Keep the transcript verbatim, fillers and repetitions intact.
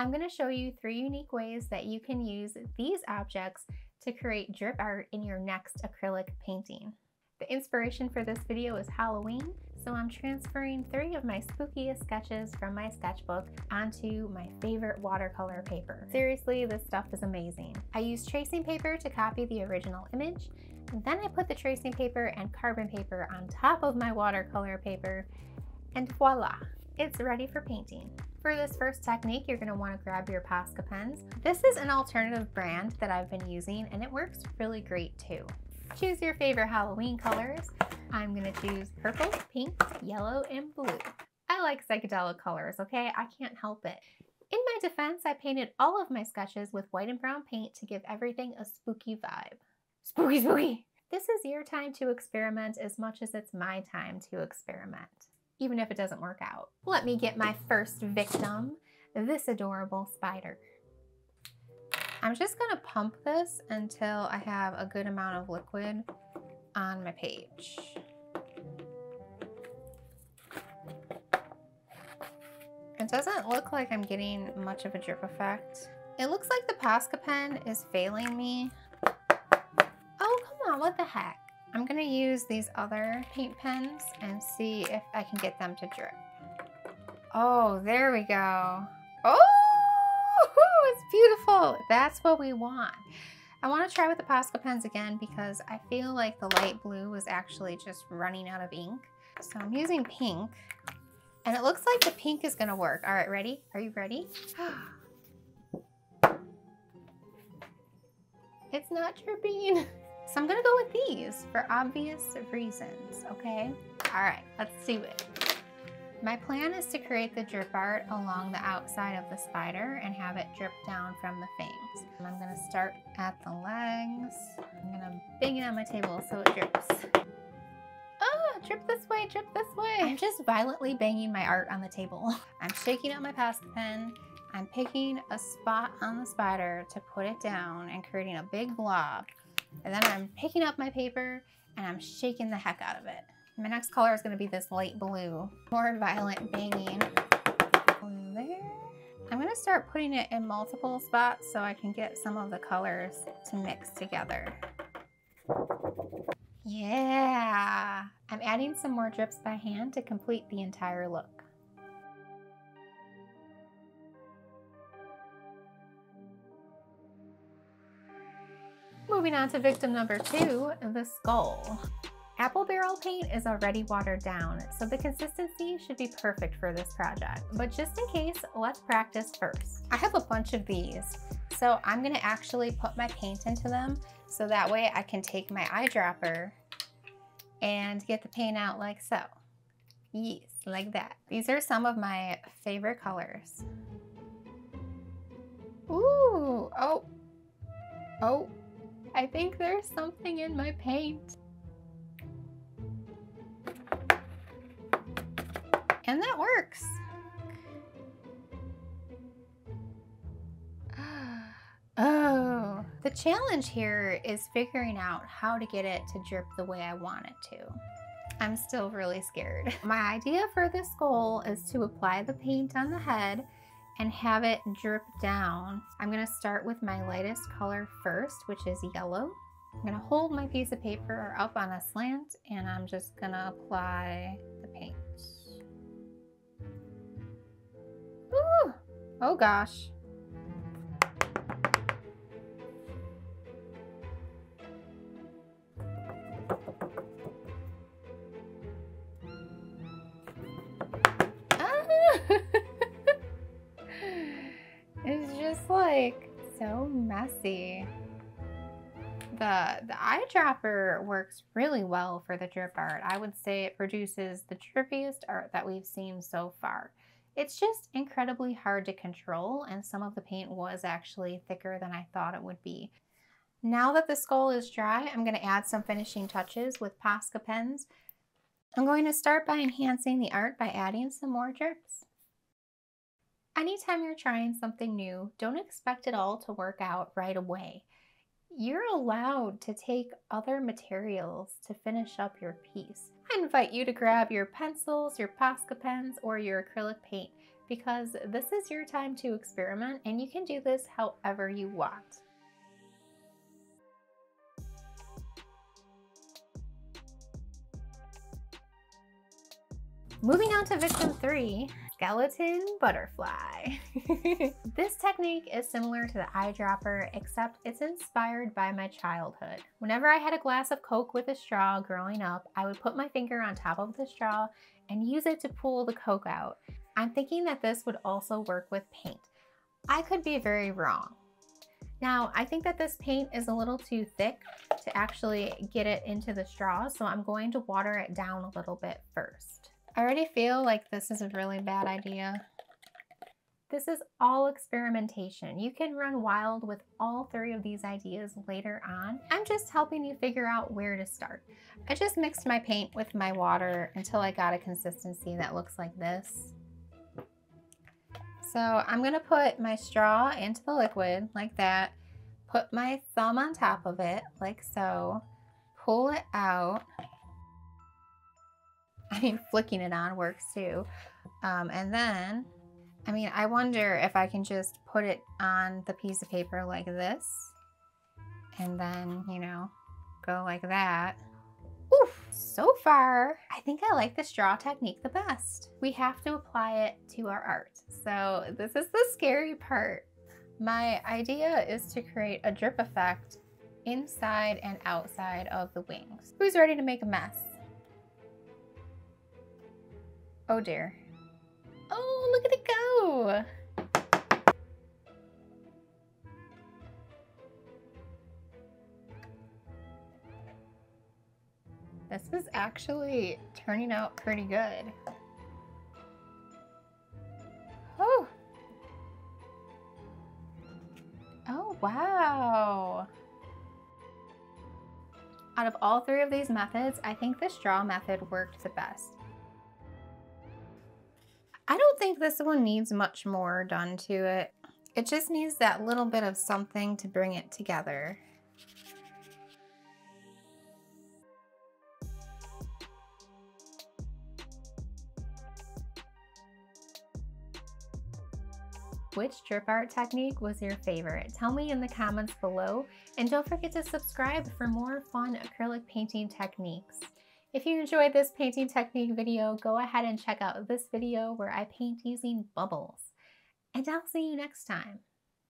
I'm going to show you three unique ways that you can use these objects to create drip art in your next acrylic painting. The inspiration for this video is Halloween, so I'm transferring three of my spookiest sketches from my sketchbook onto my favorite watercolor paper. Seriously, this stuff is amazing. I used tracing paper to copy the original image, then I put the tracing paper and carbon paper on top of my watercolor paper, and voila, it's ready for painting. For this first technique, you're going to want to grab your Posca pens. This is an alternative brand that I've been using, and it works really great too. Choose your favorite Halloween colors. I'm gonna choose purple, pink, yellow, and blue. I like psychedelic colors, okay? I can't help it. In my defense, I painted all of my sketches with white and brown paint to give everything a spooky vibe. Spooky, spooky! This is your time to experiment as much as it's my time to experiment, even if it doesn't work out. Let me get my first victim, this adorable spider. I'm just gonna pump this until I have a good amount of liquid on my page. It doesn't look like I'm getting much of a drip effect. It looks like the Posca pen is failing me. Oh, come on, what the heck? I'm gonna use these other paint pens and see if I can get them to drip. Oh, there we go. Oh! Beautiful, that's what we want. I want to try with the Posca pens again because I feel like the light blue was actually just running out of ink. So I'm using pink, and it looks like the pink is gonna work. All right, ready? Are you ready? It's not dripping. So I'm gonna go with these for obvious reasons, okay? All right, let's do it. My plan is to create the drip art along the outside of the spider and have it drip down from the fangs. I'm gonna start at the legs. I'm gonna bang it on my table so it drips. Oh, drip this way, drip this way. I'm just violently banging my art on the table. I'm shaking out my Posca pen. I'm picking a spot on the spider to put it down and creating a big blob. And then I'm picking up my paper and I'm shaking the heck out of it. My next color is gonna be this light blue. More violent banging. Blue there. I'm gonna start putting it in multiple spots so I can get some of the colors to mix together. Yeah! I'm adding some more drips by hand to complete the entire look. Moving on to victim number two, the skull. Apple barrel paint is already watered down, so the consistency should be perfect for this project. But just in case, let's practice first. I have a bunch of these, so I'm gonna actually put my paint into them so that way I can take my eyedropper and get the paint out like so. Yes, like that. These are some of my favorite colors. Ooh, oh, oh, I think there's something in my paint. And that works. Oh, the challenge here is figuring out how to get it to drip the way I want it to. I'm still really scared. My idea for this goal is to apply the paint on the head and have it drip down. I'm gonna start with my lightest color first, which is yellow. I'm gonna hold my piece of paper up on a slant and I'm just gonna apply the paint. Oh gosh. Ah! It's just like so messy. The, the eyedropper works really well for the drip art. I would say it produces the drippiest art that we've seen so far. It's just incredibly hard to control, and some of the paint was actually thicker than I thought it would be. Now that the skull is dry, I'm gonna add some finishing touches with Posca pens. I'm going to start by enhancing the art by adding some more drips. Anytime you're trying something new, don't expect it all to work out right away. You're allowed to take other materials to finish up your piece. I invite you to grab your pencils, your Posca pens, or your acrylic paint because this is your time to experiment and you can do this however you want. Moving on to victim three, skeleton butterfly. This technique is similar to the eyedropper, except it's inspired by my childhood. Whenever I had a glass of Coke with a straw growing up, I would put my finger on top of the straw and use it to pull the Coke out. I'm thinking that this would also work with paint. I could be very wrong. Now, I think that this paint is a little too thick to actually get it into the straw, so I'm going to water it down a little bit first. I already feel like this is a really bad idea. This is all experimentation. You can run wild with all three of these ideas later on. I'm just helping you figure out where to start. I just mixed my paint with my water until I got a consistency that looks like this. So I'm gonna put my straw into the liquid like that, put my thumb on top of it like so, pull it out. I mean, flicking it on works too. Um, and then, I mean, I wonder if I can just put it on the piece of paper like this and then, you know, go like that. Oof, so far, I think I like the straw technique the best. We have to apply it to our art. So this is the scary part. My idea is to create a drip effect inside and outside of the wings. Who's ready to make a mess? Oh dear. Oh, look at it go. This is actually turning out pretty good. Oh. Oh, wow. Out of all three of these methods, I think the straw method worked the best. I don't think this one needs much more done to it. It just needs that little bit of something to bring it together. Which drip art technique was your favorite? Tell me in the comments below, and don't forget to subscribe for more fun acrylic painting techniques. If you enjoyed this painting technique video, go ahead and check out this video where I paint using bubbles. And I'll see you next time.